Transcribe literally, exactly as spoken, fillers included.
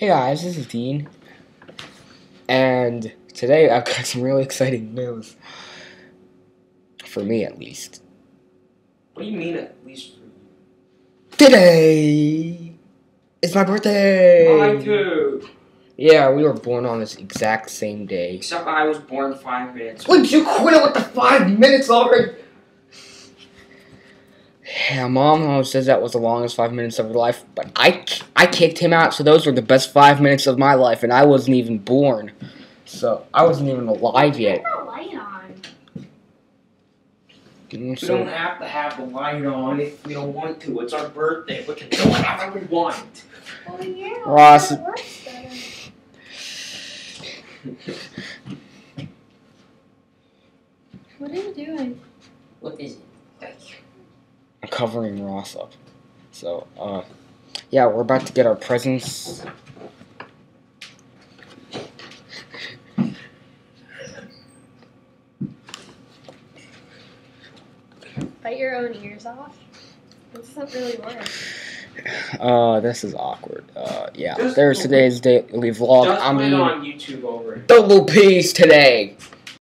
Hey guys, this is Dean, and today I've got some really exciting news. For me, at least. What do you mean, at least for you? Today is my birthday! Mine too! Yeah, we were born on this exact same day. Except I was born five minutes. Would you quit it with the five minutes already? Yeah, Mom always says that was the longest five minutes of her life, but I, I kicked him out, so those were the best five minutes of my life, and I wasn't even born. So, I wasn't even alive yet. Turn the light on. You don't have to have the light on if we don't want to. It's our birthday. We can do whatever we want. Well, yeah, Ross. It works better. What are you doing? What is it? Thank you. I'm covering Ross up. So, uh, yeah, we're about to get our presents. Bite your own ears off? This doesn't really work. Uh, this is awkward. Uh, yeah, just there's today's daily vlog. I'm on YouTube over. Double peace today!